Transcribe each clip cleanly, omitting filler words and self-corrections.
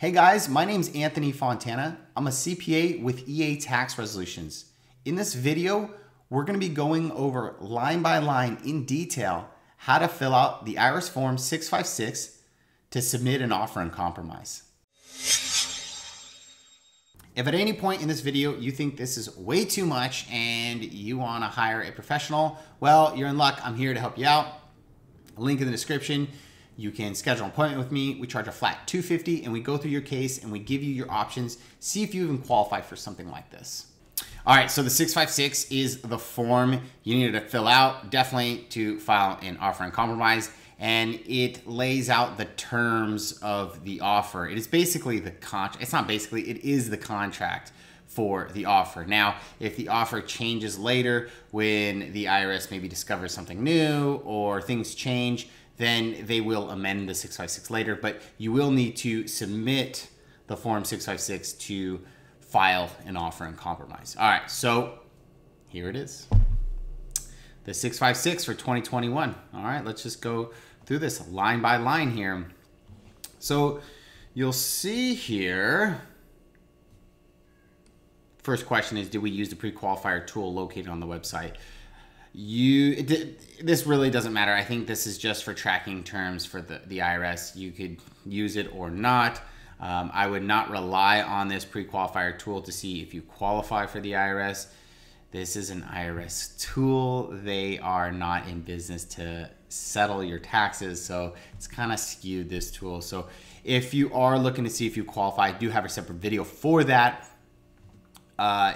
Hey guys, my name's Anthony Fontana. I'm a CPA with EA Tax Resolutions. In this video, we're gonna be going over line by line in detail how to fill out the IRS Form 656 to submit an offer and compromise. If at any point in this video you think this is way too much and you wanna hire a professional, well, you're in luck, I'm here to help you out. Link in the description. You can schedule an appointment with me. We charge a flat $250 and we go through your case and we give you your options. See if you even qualify for something like this. All right, so the 656 is the form you needed to fill out, definitely to file an offer and compromise. And it lays out the terms of the offer. It is basically the contract. It's not basically, it is the contract for the offer. Now, if the offer changes later when the IRS maybe discovers something new or things change, then they will amend the 656 later, but you will need to submit the form 656 to file an offer and compromise. All right, so here it is. The 656 for 2021. All right, let's just go through this line by line here. So you'll see here, first question is, do we use the pre-qualifier tool located on the website? This really doesn't matter. I think this is just for tracking terms for the IRS. You could use it or not. I would not rely on this pre-qualifier tool to see if you qualify for the IRS. This is an IRS tool. They are not in business to settle your taxes, so it's kind of skewed, this tool. So if you are looking to see if you qualify, I do have a separate video for that.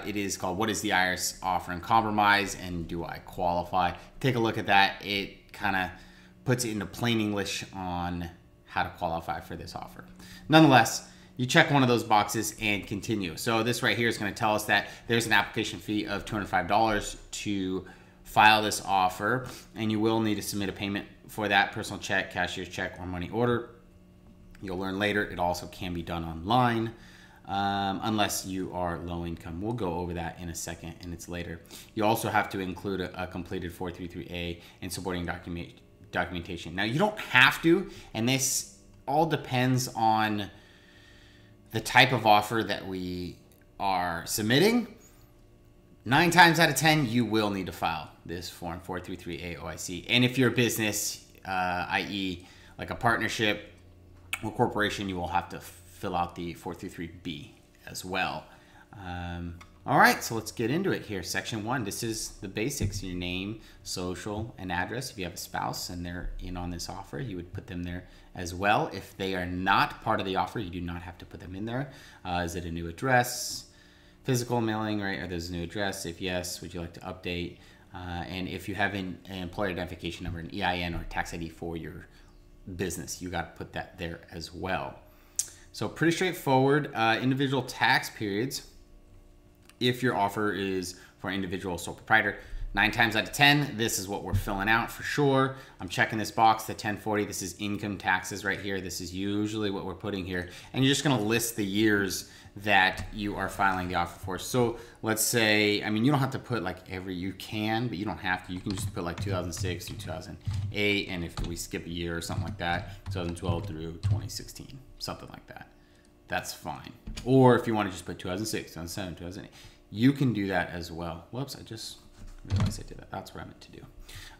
It is called, what is the IRS offer and compromise and do I qualify? Take a look at that. It kind of puts it into plain English on how to qualify for this offer. Nonetheless, you check one of those boxes and continue. So this right here is going to tell us that there's an application fee of $205 to file this offer, and you will need to submit a payment for that, personal check, cashier's check, or money order. You'll learn later, it also can be done online. Unless you are low income. We'll go over that in a second, and it's later. You also have to include a completed 433A and supporting documentation. Now, you don't have to, and this all depends on the type of offer that we are submitting. 9 times out of 10, you will need to file this Form 433A OIC. And if you're a business, i.e. like a partnership or corporation, you will have to fill out the 433B as well. All right, so let's get into it here. Section 1, this is the basics, your name, social, and address. If you have a spouse and they're in on this offer, you would put them there as well. If they are not part of the offer, you do not have to put them in there. Is it a new address? Physical mailing, right? Are those a new address? If yes, would you like to update? And if you have an employer identification number, an EIN or tax ID for your business, you got to put that there as well. So pretty straightforward. Individual tax periods, if your offer is for an individual sole proprietor, 9 times out of 10, this is what we're filling out for sure. I'm checking this box, the 1040, this is income taxes right here. This is usually what we're putting here. And you're just gonna list the years that you are filing the offer for. So let's say, I mean, you don't have to put like every, you can, but you don't have to. You can just put like 2006 through 2008, and if we skip a year or something like that, 2012 through 2016, something like that. That's fine. Or if you want to just put 2006, 2007, 2008, you can do that as well. Whoops, I just realized I did that. That's what I meant to do.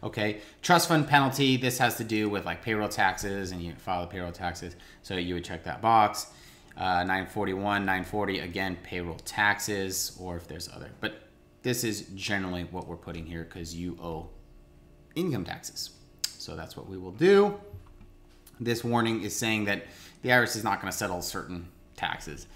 Okay, trust fund penalty. This has to do with like payroll taxes, and you file the payroll taxes. So you would check that box. 941, 940, again, payroll taxes, or if there's other. But this is generally what we're putting here because you owe income taxes. So that's what we will do. This warning is saying that the IRS is not going to settle certain taxes.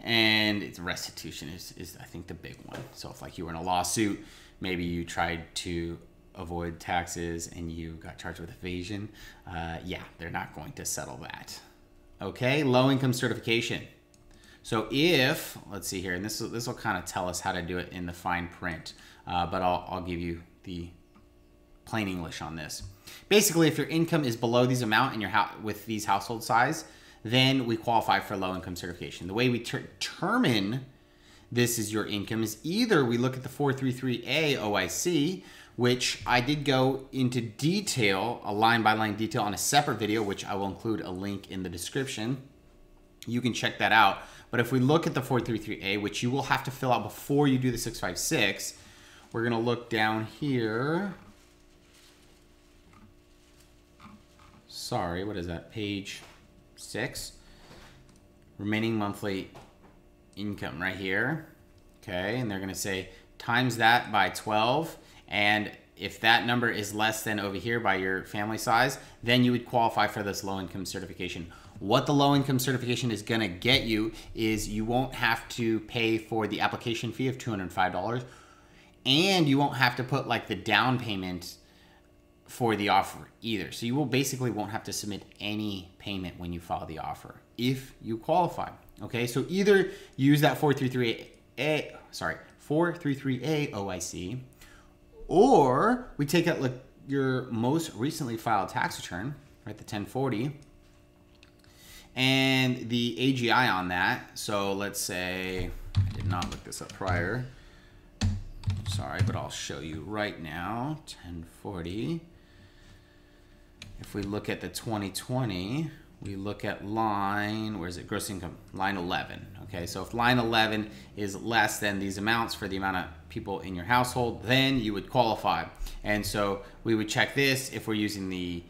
And it's restitution is I think, the big one. So if like you were in a lawsuit, maybe you tried to avoid taxes and you got charged with evasion, yeah, they're not going to settle that. Okay, low income certification. So if, let's see here, and this will kind of tell us how to do it in the fine print, but I'll give you the plain English on this. Basically, if your income is below these amount and with these household size, then we qualify for low income certification. The way we determine this is your income is either we look at the 433A OIC, which I did go into detail, a line by line detail on a separate video, which I will include a link in the description. you can check that out. But if we look at the 433A, which you will have to fill out before you do the 656, we're gonna look down here. Sorry, what is that? Page 6. Remaining monthly income right here. Okay, and they're gonna say times that by 12. And if that number is less than over here by your family size, then you would qualify for this low income certification. What the low income certification is gonna get you is you won't have to pay for the application fee of $205, and you won't have to put like the down payment for the offer either. So you will basically won't have to submit any payment when you file the offer if you qualify. Okay, so either use that 433A OIC, or we take out your most recently filed tax return, right, the 1040, and the AGI on that. So let's say, I did not look this up prior, sorry, but I'll show you right now, 1040. If we look at the 2020, we look at line, where is it, gross income, line 11. Okay, so if line 11 is less than these amounts for the amount of people in your household, then you would qualify. And so we would check this if we're using the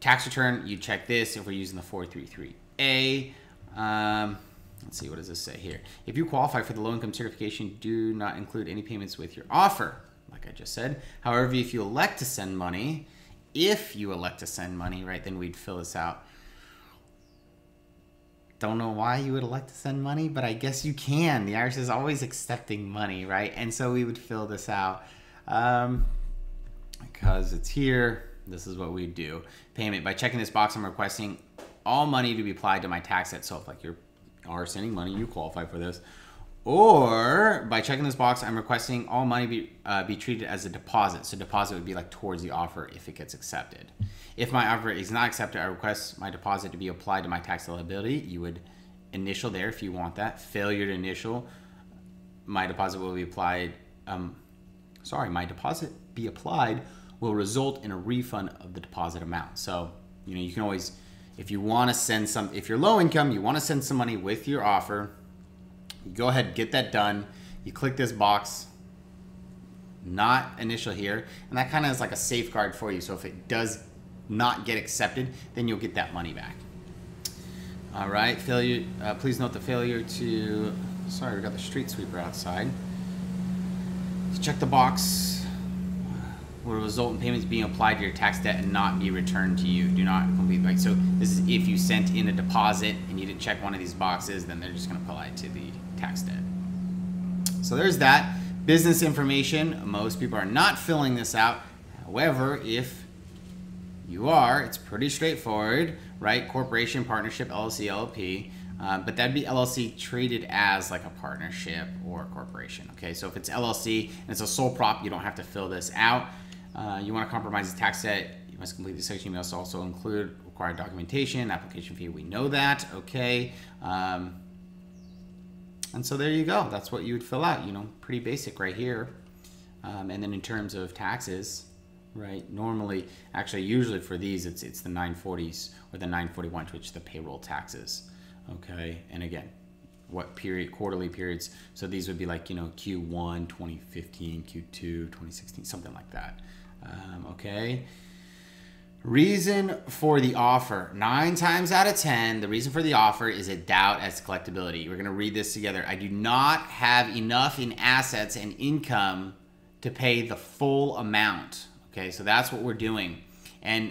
tax return, you check this if we're using the 433A. Let's see, what does this say here? If you qualify for the low income certification, do not include any payments with your offer, like I just said. However, if you elect to send money, right, then we'd fill this out. Don't know why you would elect to send money, but I guess you can. The IRS is always accepting money, right? And so we would fill this out because it's here. This is what we do. Payment. By checking this box, I'm requesting all money to be applied to my tax set. So if like you are sending money, you qualify for this. Or by checking this box, I'm requesting all money be treated as a deposit. So deposit would be like towards the offer if it gets accepted. If my offer is not accepted, I request my deposit to be applied to my tax liability. You would initial there if you want that. Failure to initial, my deposit will be applied. My deposit be applied will result in a refund of the deposit amount. So, you know, you can always, if you want to send some, if you're low income, you want to send some money with your offer, you go ahead, get that done. You click this box, not initial here, and that kind of is like a safeguard for you. So if it does not get accepted, then you'll get that money back. All right, failure, please note the failure to, sorry, we got the street sweeper outside. Let's check the box. Will result in payments being applied to your tax debt and not be returned to you. Do not complete, like, so this is if you sent in a deposit and you didn't check one of these boxes, then they're just gonna apply it to the tax debt. So there's that. Business information, most people are not filling this out. However, if you are, it's pretty straightforward, right? Corporation, partnership, LLC, LLP, but that'd be LLC treated as like a partnership or a corporation, okay? So if it's LLC and it's a sole prop, you don't have to fill this out. You want to compromise the tax debt, you must complete this section. You must also include required documentation, application fee, we know that, okay. And so there you go. That's what you would fill out, you know, pretty basic right here. And then in terms of taxes, right, normally, actually, usually for these, it's the 940s or the 941s, which is the payroll taxes, okay. And again, what period, quarterly periods. So these would be like, you know, Q1 2015, Q2 2016, something like that. Okay. Reason for the offer. 9 times out of 10, the reason for the offer is a doubt as to collectability. We're going to read this together. I do not have enough in assets and income to pay the full amount. Okay, so that's what we're doing. And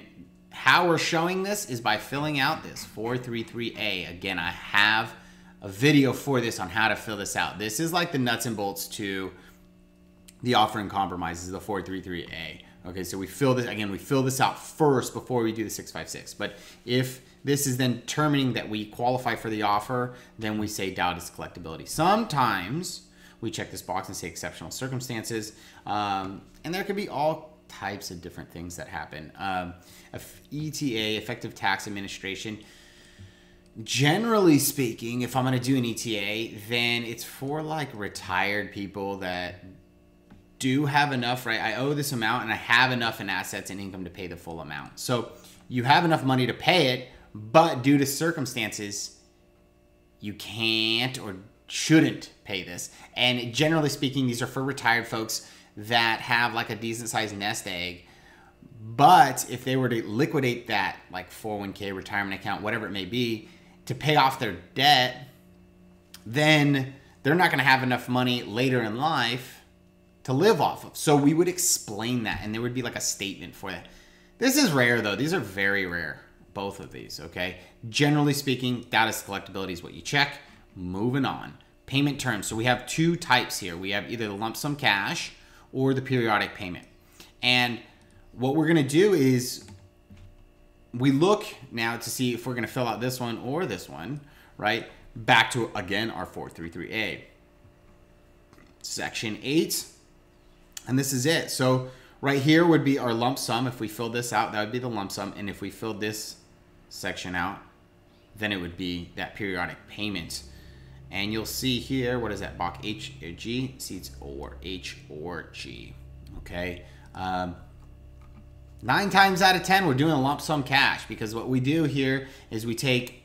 how we're showing this is by filling out this 433A. Again, I have a video for this on how to fill this out. This is like the nuts and bolts to the offer and compromises, the 433A. Okay, so we fill this, again, we fill this out first before we do the 656. But if this is then determining that we qualify for the offer, then we say doubt is collectability. Sometimes we check this box and say exceptional circumstances, and there could be all types of different things that happen. ETA, effective tax administration. Generally speaking, if I'm going to do an ETA, then it's for like retired people that do have enough, right? I owe this amount and I have enough in assets and income to pay the full amount. So you have enough money to pay it, but due to circumstances, you can't or shouldn't pay this. And generally speaking, these are for retired folks that have like a decent sized nest egg. But if they were to liquidate that like 401k retirement account, whatever it may be, to pay off their debt, then they're not going to have enough money later in life to live off of. So we would explain that, and there would be like a statement for that. This is rare though. These are very rare, both of these, okay? Generally speaking, that is collectibility is what you check. Moving on. Payment terms. So we have two types here. We have either the lump sum cash or the periodic payment. And what we're going to do is we look now to see if we're going to fill out this one or this one, right? Back to, again, our 433A. Section 8. And this is it. So right here would be our lump sum. If we filled this out, that would be the lump sum. And if we filled this section out, then it would be that periodic payment. And you'll see here, what is that, BOK H or G? See, it's or H or G, okay? 9 times out of 10, we're doing a lump sum cash, because what we do here is we take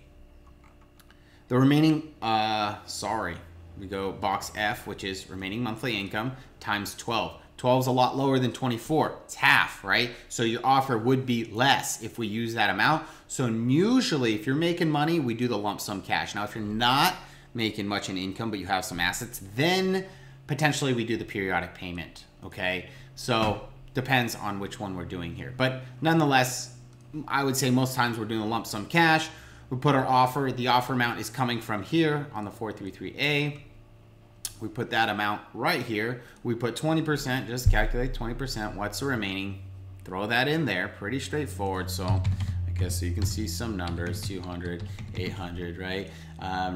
the remaining, we go box F, which is remaining monthly income, times 12. 12 is a lot lower than 24. It's half, right? So your offer would be less if we use that amount. So usually, if you're making money, we do the lump sum cash. Now, if you're not making much in income, but you have some assets, then potentially we do the periodic payment, okay? So depends on which one we're doing here. But nonetheless, I would say most times we're doing a lump sum cash. We put our offer. The offer amount is coming from here on the 433A. We put that amount right here. We put 20%, just calculate 20%. What's the remaining? Throw that in there. Pretty straightforward. So I guess so you can see some numbers, 200, 800, right?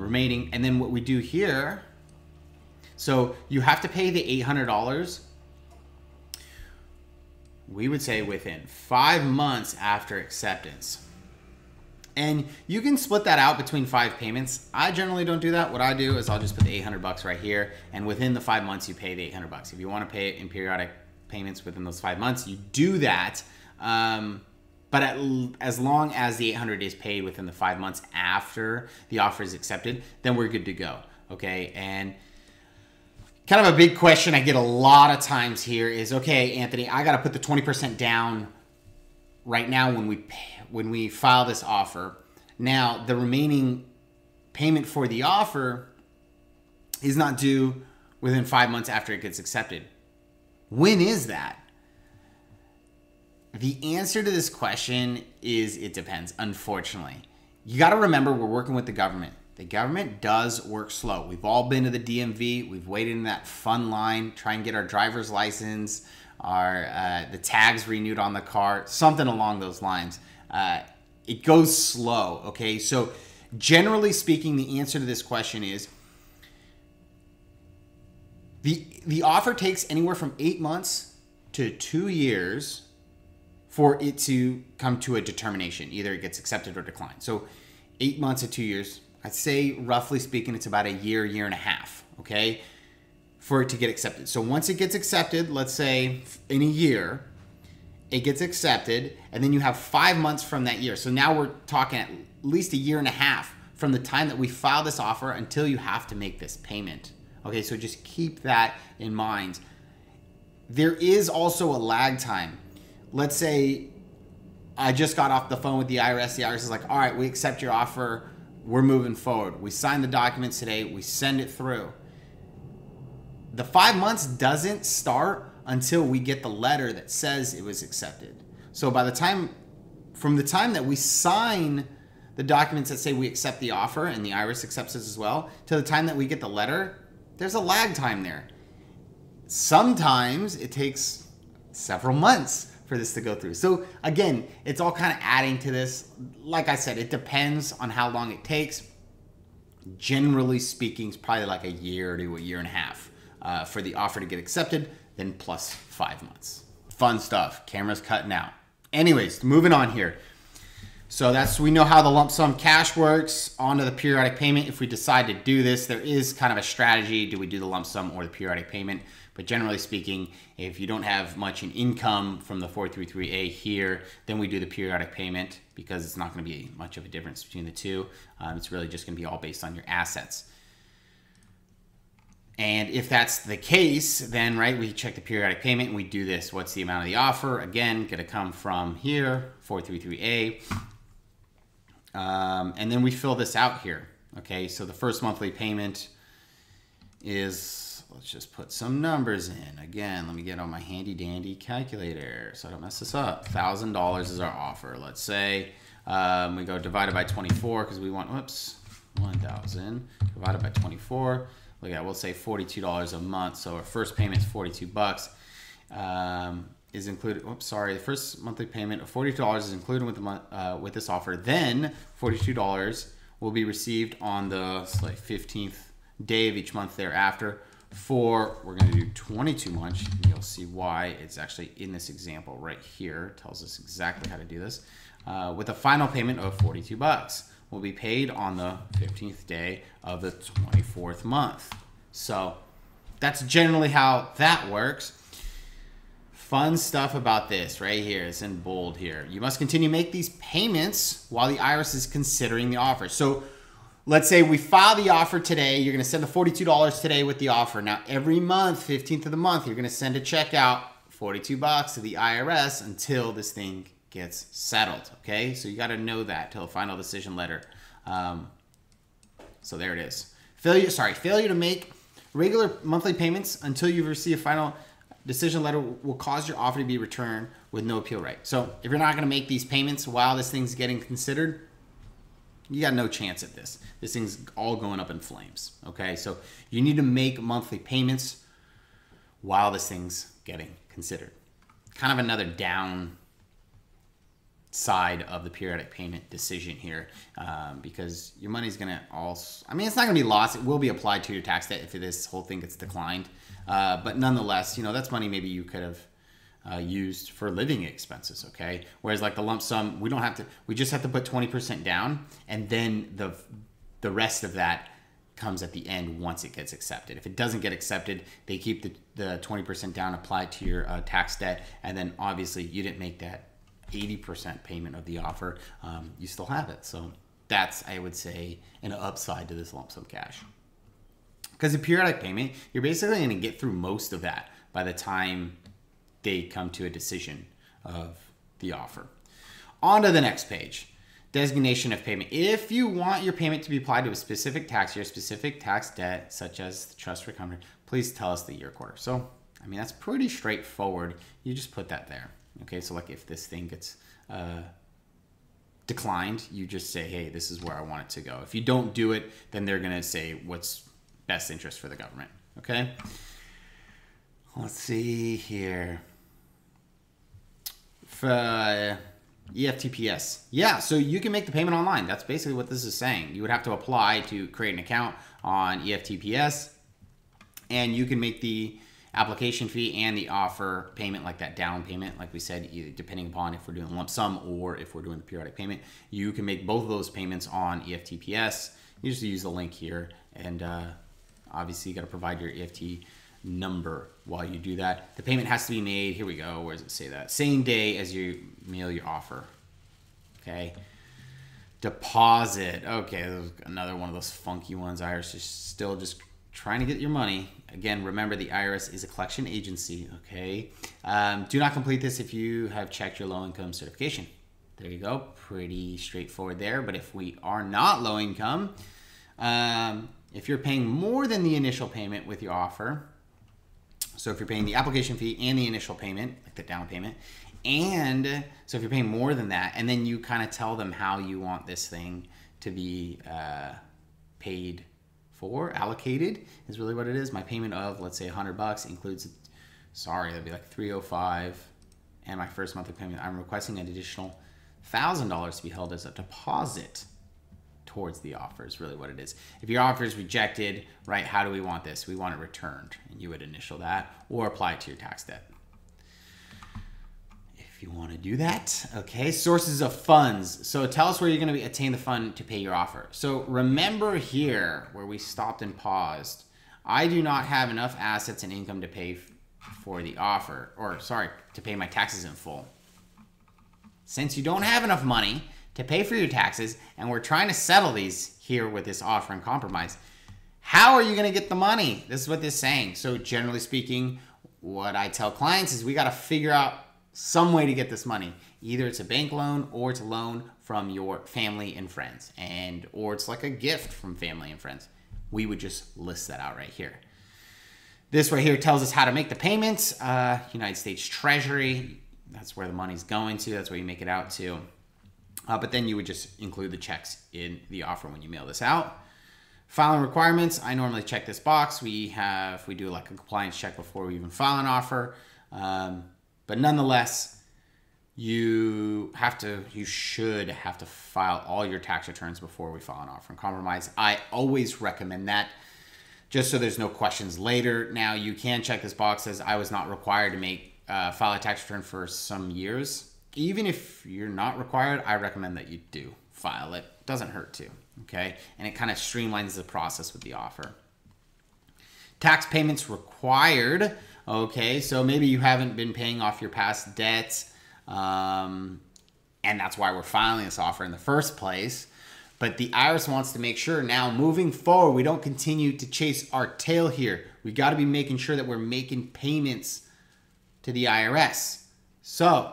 Remaining. And then what we do here, so you have to pay the $800. We would say within 5 months after acceptance. And you can split that out between 5 payments. I generally don't do that. What I do is I'll just put the $800 right here, and within the 5 months, you pay the $800. If you want to pay it in periodic payments within those 5 months, you do that. But as long as the $800 is paid within the 5 months after the offer is accepted, then we're good to go, okay? And kind of a big question I get a lot of times here is, okay, Anthony, I got to put the 20% down right now when we file this offer. Now, the remaining payment for the offer is not due within 5 months after it gets accepted. When is that? The answer to this question is it depends, unfortunately. You got to remember, we're working with the government. The government does work slow. We've all been to the DMV. We've waited in that fun line, try and get our driver's license, the tags renewed on the car, something along those lines. It goes slow, okay? So generally speaking, the answer to this question is the offer takes anywhere from 8 months to 2 years for it to come to a determination. Either it gets accepted or declined. So 8 months to 2 years. I'd say, roughly speaking, it's about a year, year and a half, okay, for it to get accepted. So once it gets accepted, let's say in a year, it gets accepted, and then you have 5 months from that year. So now we're talking at least a year and a half from the time that we file this offer until you have to make this payment, okay? So just keep that in mind. There is also a lag time. Let's say I just got off the phone with the IRS. The IRS is like, all right, we accept your offer. We're moving forward. We sign the documents today. We send it through. The 5 months doesn't start until we get the letter that says it was accepted. So by the time, from the time that we sign the documents that say we accept the offer and the IRS accepts us as well, to the time that we get the letter, there's a lag time there. Sometimes it takes several months for this to go through. So again, it's all kind of adding to this. Like I said, it depends on how long it takes. Generally speaking, it's probably like a year to a year and a half for the offer to get accepted, then plus 5 months. Fun stuff, camera's cutting out. Anyways, moving on here. So that's, we know how the lump sum cash works. Onto the periodic payment. If we decide to do this, there is kind of a strategy. Do we do the lump sum or the periodic payment? But generally speaking, if you don't have much in income from the 433A here, then we do the periodic payment because it's not going to be much of a difference between the two. It's really just going to be all based on your assets. And if that's the case, then right, we check the periodic payment and we do this. What's the amount of the offer? Again, going to come from here, 433A. And then we fill this out here. Okay, so the first monthly payment is, let's just put some numbers in. Again, let me get on my handy dandy calculator so I don't mess this up. $1,000 is our offer. Let's say we go divided by 24 because we want, whoops, 1,000 divided by 24. Look at, we'll say $42 a month. So our first payment is $42. Is included. Oops, sorry. The first monthly payment of $42 is included with the with this offer. Then $42 will be received on the 15th day of each month thereafter. For we're going to do 22 months. You'll see why it's actually in this example right here. It tells us exactly how to do this. With a final payment of $42 will be paid on the 15th day of the 24th month. So that's generally how that works. Fun stuff about this right here, it's in bold here. You must continue to make these payments while the IRS is considering the offer. So let's say we file the offer today. You're gonna send the $42 today with the offer. Now every month, 15th of the month, you're gonna send a check out, $42 to the IRS until this thing gets settled, okay? So you gotta know that till a final decision letter. So there it is. Failure to make regular monthly payments until you receive a final decision letter will cause your offer to be returned with no appeal right. So if you're not going to make these payments while this thing's getting considered, you got no chance at this. This thing's all going up in flames, okay? So you need to make monthly payments while this thing's getting considered. Kind of another downside of the periodic payment decision here because your money's going to also, I mean, it's not going to be lost. It will be applied to your tax debt if this whole thing gets declined. But nonetheless, you know, that's money maybe you could have used for living expenses, okay? Whereas like the lump sum, we don't have to, we just have to put 20% down, and then the rest of that comes at the end once it gets accepted. If it doesn't get accepted, they keep the 20% down applied to your tax debt, and then obviously you didn't make that 80% payment of the offer. You still have it. So that's, I would say, an upside to this lump sum cash. Because a periodic payment, you're basically going to get through most of that by the time they come to a decision of the offer. On to the next page, designation of payment. If you want your payment to be applied to a specific tax year, specific tax debt, such as the trust recovery, please tell us the year quarter. So, I mean, that's pretty straightforward. You just put that there. Okay, so like if this thing gets declined, you just say, hey, this is where I want it to go. If you don't do it, then they're going to say what's best interest for the government, okay? Let's see here. For EFTPS. Yeah, so you can make the payment online. That's basically what this is saying. You would have to apply to create an account on EFTPS, and you can make the application fee and the offer payment, like that down payment, like we said, either depending upon if we're doing lump sum or if we're doing the periodic payment. You can make both of those payments on EFTPS. You just use the link here, and obviously you got to provide your EFT number while you do that. The payment has to be made, here we go, where does it say that? Same day as you mail your offer, okay? Deposit, okay, there's another one of those funky ones. IRS is still just trying to get your money. Again, remember the IRS is a collection agency, okay? Do not complete this if you have checked your low-income certification. There you go, pretty straightforward there. But if we are not low income, if you're paying more than the initial payment with your offer, so if you're paying the application fee and the initial payment, like the down payment, and so if you're paying more than that, and then you kind of tell them how you want this thing to be paid for, allocated is really what it is. My payment of, let's say $100 includes, sorry, that'd be like $305, and my first monthly payment, I'm requesting an additional $1,000 to be held as a deposit towards the offer is really what it is. If your offer is rejected, right, how do we want this? We want it returned, and you would initial that or apply it to your tax debt. If you want to do that. Okay, sources of funds. So tell us where you're going to be attain the fund to pay your offer. So remember here where we stopped and paused, I do not have enough assets and income to pay for the offer, or sorry, to pay my taxes in full. Since you don't have enough money to pay for your taxes, and we're trying to settle these here with this offer and compromise, how are you going to get the money? This is what this is saying. So generally speaking, what I tell clients is we got to figure out some way to get this money. Either it's a bank loan, or it's a loan from your family and friends, and or it's like a gift from family and friends. We would just list that out right here. This right here tells us how to make the payments. United States Treasury, that's where the money's going to. That's where you make it out to. But then you would just include the checks in the offer when you mail this out. Filing requirements, I normally check this box. We do like a compliance check before we even file an offer. But nonetheless, you should have to file all your tax returns before we file an offer and compromise. I always recommend that, just so there's no questions later. Now you can check this box as I was not required to file a tax return for some years. Even if you're not required, I recommend that you do file it. Doesn't hurt to, okay? And it kind of streamlines the process with the offer. Tax payments required, okay? So maybe you haven't been paying off your past debts, and that's why we're filing this offer in the first place. But the IRS wants to make sure now moving forward, we don't continue to chase our tail here. We got to be making sure that we're making payments to the IRS. So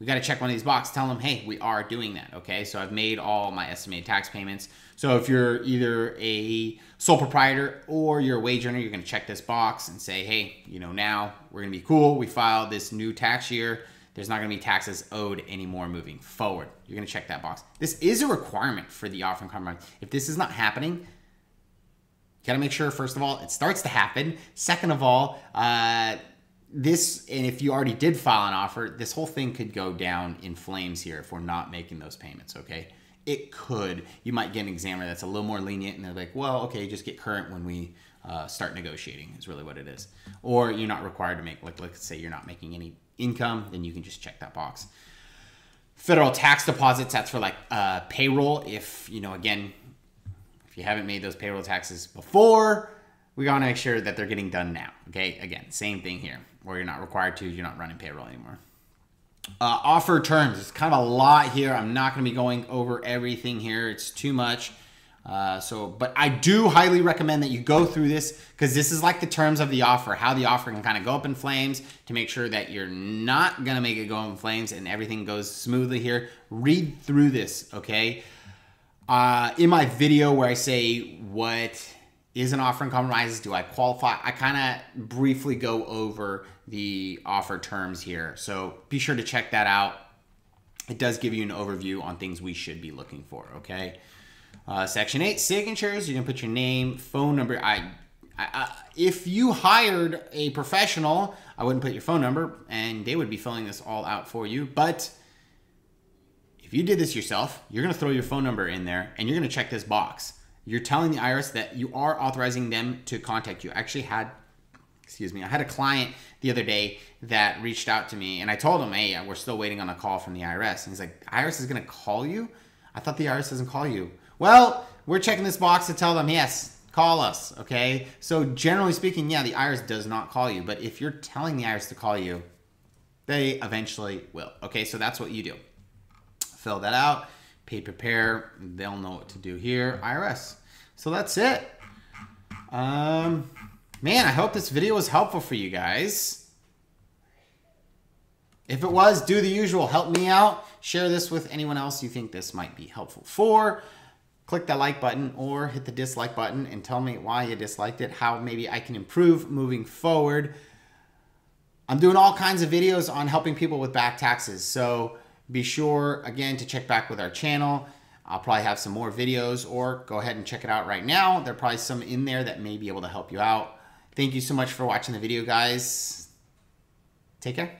we got to check one of these boxes, tell them, hey, we are doing that. Okay, so I've made all my estimated tax payments. So if you're either a sole proprietor or you're a wage earner, you're going to check this box and say, hey, you know, now we're going to be cool. We filed this new tax year. There's not going to be taxes owed anymore moving forward. You're going to check that box. This is a requirement for the offer and compromise. If this is not happening, you got to make sure, first of all, it starts to happen. Second of all, and if you already did file an offer, this whole thing could go down in flames here if we're not making those payments, okay? It could. You might get an examiner that's a little more lenient, and they're like, well, okay, just get current when we start negotiating is really what it is. Or you're not required to make, like, let's say you're not making any income, then you can just check that box. Federal tax deposits, that's for like payroll. If, you know, again, if you haven't made those payroll taxes before, we gotta make sure that they're getting done now, okay? Again, same thing here, where you're not required to, you're not running payroll anymore. Offer terms, it's kind of a lot here. I'm not gonna be going over everything here, it's too much. But I do highly recommend that you go through this, because this is like the terms of the offer, how the offer can kind of go up in flames, to make sure that you're not going to make it go in flames and everything goes smoothly here. Read through this, okay? In my video where I say what is an offer and compromises, do I qualify? I kind of briefly go over the offer terms here. So be sure to check that out. It does give you an overview on things we should be looking for, okay? Section 8, signatures. You can put your name, phone number. If you hired a professional, I wouldn't put your phone number, and they would be filling this all out for you. But if you did this yourself, you're going to throw your phone number in there, and you're going to check this box. You're telling the IRS that you are authorizing them to contact you. I actually had, I had a client the other day that reached out to me, and I told him, hey, we're still waiting on a call from the IRS. And he's like, IRS is going to call you? I thought the IRS doesn't call you. Well, we're checking this box to tell them, yes, call us, okay? So generally speaking, yeah, the IRS does not call you, but if you're telling the IRS to call you, they eventually will, okay? So that's what you do. Fill that out, pay prepare, they'll know what to do here, IRS. So that's it. Man, I hope this video was helpful for you guys. If it was, do the usual, help me out, share this with anyone else you think this might be helpful for. Click that like button or hit the dislike button and tell me why you disliked it, how maybe I can improve moving forward. I'm doing all kinds of videos on helping people with back taxes. So be sure, again, to check back with our channel. I'll probably have some more videos, or go ahead and check it out right now. There are probably some in there that may be able to help you out. Thank you so much for watching the video, guys. Take care.